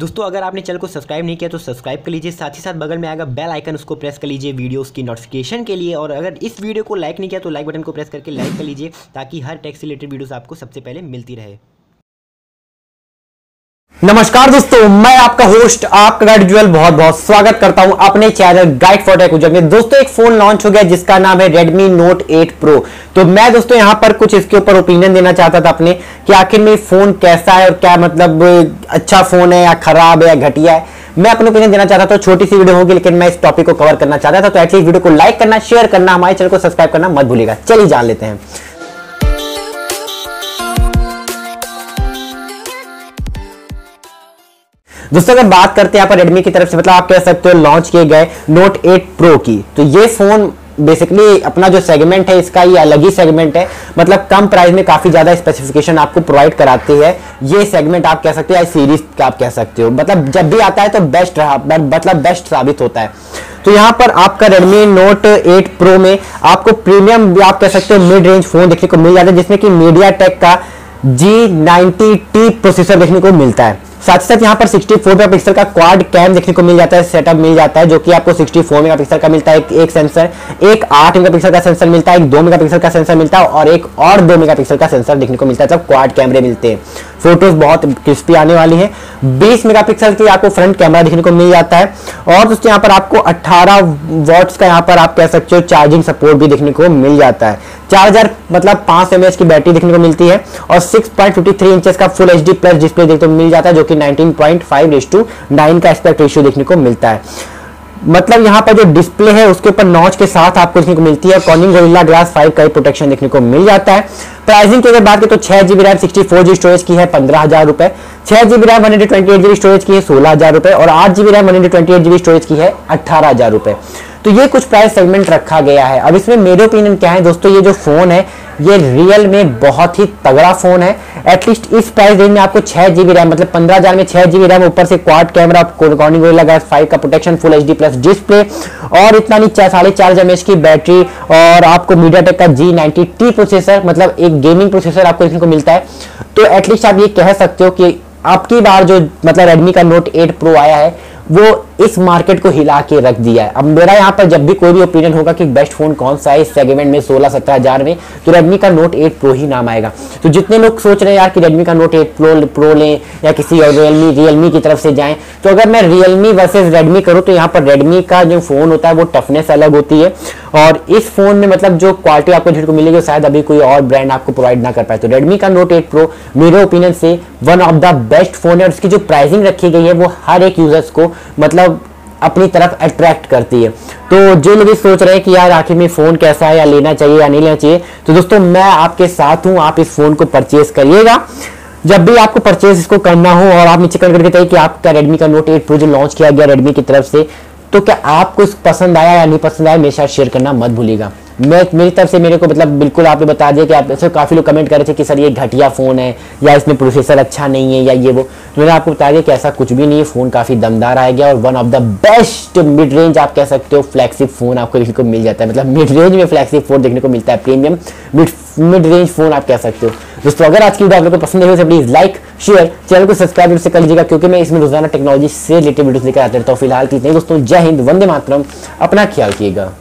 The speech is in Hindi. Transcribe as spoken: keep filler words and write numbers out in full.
दोस्तों अगर आपने चैनल को सब्सक्राइब नहीं किया तो सब्सक्राइब कर लीजिए, साथ ही साथ बगल में आएगा बेल आइकन, उसको प्रेस कर लीजिए वीडियोस की नोटिफिकेशन के लिए। और अगर इस वीडियो को लाइक नहीं किया तो लाइक बटन को प्रेस करके लाइक कर लीजिए, ताकि हर टेक से रिलेटेड वीडियोस आपको सबसे पहले मिलती रहे। नमस्कार दोस्तों, मैं आपका होस्ट आपका गाइड ज्वेल बहुत बहुत स्वागत करता हूं अपने channel guide for tech Ujjain में। दोस्तों एक फोन लॉन्च हो गया जिसका नाम है Redmi Note एट Pro। तो मैं दोस्तों यहां पर कुछ इसके ऊपर ओपिनियन देना चाहता था अपने, कि आखिर में फोन कैसा है और क्या मतलब अच्छा फोन है या खराब है या घटिया है। मैं अपने ओपिनियन देना चाहता था, छोटी सी वीडियो होगी लेकिन मैं इस टॉपिक को कवर करना चाहता था। तो एटलीस्ट वीडियो को लाइक करना, शेयर करना, हमारे चैनल को सब्सक्राइब करना मत भूलिएगा। चलिए जान लेते हैं। दोस्तों अगर बात करते हैं यहाँ पर रेडमी की तरफ से, मतलब आप कह सकते हो लॉन्च किए गए Note एट Pro की, तो ये फोन बेसिकली अपना जो सेगमेंट है इसका ये अलग ही सेगमेंट है। मतलब कम प्राइस में काफी ज्यादा स्पेसिफिकेशन आपको प्रोवाइड कराती है ये सेगमेंट, आप कह सकते हो, या सीरीज का आप कह सकते हो। मतलब जब भी आता है तो बेस्ट रहा, मतलब बेस्ट साबित होता है। तो यहाँ पर आपका Redmi Note एट Pro में आपको प्रीमियम, आप कह सकते हो मिड रेंज फोन देखने को मिल जाता है, जिसमें कि MediaTek का जी नाइंटी टी प्रोसेसर देखने को मिलता है। साथ ही साथ यहाँ पर सिक्सटी फोर मेगापिक्सल का क्वाड कैम देखने को मिल जाता है, सेटअप मिल जाता है, जो कि आपको सिक्सटी फोर मेगापिक्सल का मिलता है। एक, एक सेंसर, एक आठ मेगापिक्सल का सेंसर मिलता है, एक दो मेगापिक्सल का सेंसर मिलता है और एक और दो मेगापिक्सल का सेंसर देखने को मिलता है। सब क्वाड कैमरे मिलते हैं, फोटोज बहुत क्रिस्पी आने वाली है। बीस मेगापिक्सल की आपको फ्रंट कैमरा देखने को मिल जाता है और दोस्तों यहाँ पर आपको अट्ठारह वॉट्स का यहाँ पर आप कह सकते हो चार्जिंग सपोर्ट भी देखने को मिल जाता है। चार हज़ार मतलब पाँच एमएच की बैटरी देखने को मिलती है और six point five three inches का फुल एचडी प्लस डिस्प्ले देखने को मिल जाता है, जो कि nineteen point five is to nine का एस्पेक्ट रेशियो देखने को मिलता है। मतलब यहाँ पर जो डिस्प्ले है उसके ऊपर नॉच के साथ आपको देखने को मिलती है। Corning Gorilla Glass फाइव का प्रोटेक्शन देखने को मिल जाता है। प्राइसिंग की अगर बात करें तो छह GB RAM sixty four G storage की है पंद्रह हजार रुपए, छह GB RAM one hundred twenty eight GB storage की है सोलह हजार रुपए और आठ GB RAM one hundred twenty eight GB storage की है अठारह हजार रुपए। तो ये कुछ प्राइस सेगमेंट रखा गया है। अब इसमें मेरे ओपिनियन क्या है दोस्तों, ये जो फोन है ये रियल में बहुत ही तगड़ा फोन है। एटलीस्ट इस प्राइस रेंज में आपको छह जीबी रैम, मतलब पंद्रह हजार में छह जीबी रैम, ऊपर से quad camera, Corning Gorilla Glass five का protection, full HD plus display और इतना नीचे साढ़े चार एमएच की बैटरी और आपको MediaTek का जी नाइंटी टी प्रोसेसर, मतलब एक गेमिंग प्रोसेसर आपको देखने को मिलता है। तो एटलीस्ट आप ये कह सकते हो कि आपकी बार जो मतलब Redmi का Note एट Pro आया है वो इस मार्केट को हिला के रख दिया है। अब मेरा यहाँ पर जब भी कोई भी ओपिनियन होगा कि बेस्ट फोन कौन सा है इस सेगमेंट में सोलह सत्रह हजार में, तो Redmi का Note एट Pro ही नाम आएगा। तो जितने लोग सोच रहे हैं यार कि Redmi का Note एट Pro Pro लें या किसी और Realme Realme की तरफ से जाएं, तो अगर मैं Realme वर्सेस Redmi करूँ तो यहाँ पर Redmi का जो फोन होता है वो टफनेस अलग होती है और इस फोन में मतलब जो क्वालिटी आपको देखने को मिलेगी शायद अभी कोई और ब्रांड आपको प्रोवाइड ना कर पाए। तो Redmi का Note एट Pro मेरे ओपिनियन से one of the best phone है और इसकी जो प्राइसिंग रखी गई है वो हर एक यूजर्स को मतलब अपनी तरफ अट्रैक्ट करती है। तो जो लोग सोच रहे हैं कि यार आखिर में फोन कैसा है, या लेना चाहिए या नहीं लेना चाहिए, तो दोस्तों मैं आपके साथ हूं, आप इस फोन को परचेज करिएगा। जब भी आपको परचेज इसको करना हो और आप नीचे कमेंट करके बताइए कि आपका Redmi का Note एट Pro जो लॉन्च किया गया Redmi की तरफ से, तो क्या आपको पसंद आया या नहीं पसंद आया, मेरे साथ शेयर करना मत भूलिएगा। मैं मेरी तरफ से मेरे को मतलब बिल्कुल आपने बता दिया कि आप ऐसे काफ़ी लोग कमेंट कर रहे थे कि सर ये घटिया फ़ोन है या इसमें प्रोसेसर अच्छा नहीं है या ये वो, तो मैंने आपको बता दिया कि ऐसा कुछ भी नहीं है। फ़ोन काफ़ी दमदार आ गया और one of the best mid range आप कह सकते हो फ्लैगशिप फ़ोन आपको देखने को मिल जाता है। मतलब मिड रेंज में फ्लैगशिप फोन देखने को मिलता है, premium mid mid range phone आप कह सकते हो। दोस्तों अगर आज की वीडियो आप लोगों को पसंद है तो प्लीज़ लाइक शेयर, चैनल को सब्सक्राइब से कर लीजिएगा, क्योंकि मैं इसमें रोजाना टेक्नोलॉजी से रिलेटेड वीडियोस लेकर आते रहता हूँ। फिलहाल इतने दोस्तों, जय हिंद, वंदे मातरम, अपना ख्याल रखिएगा।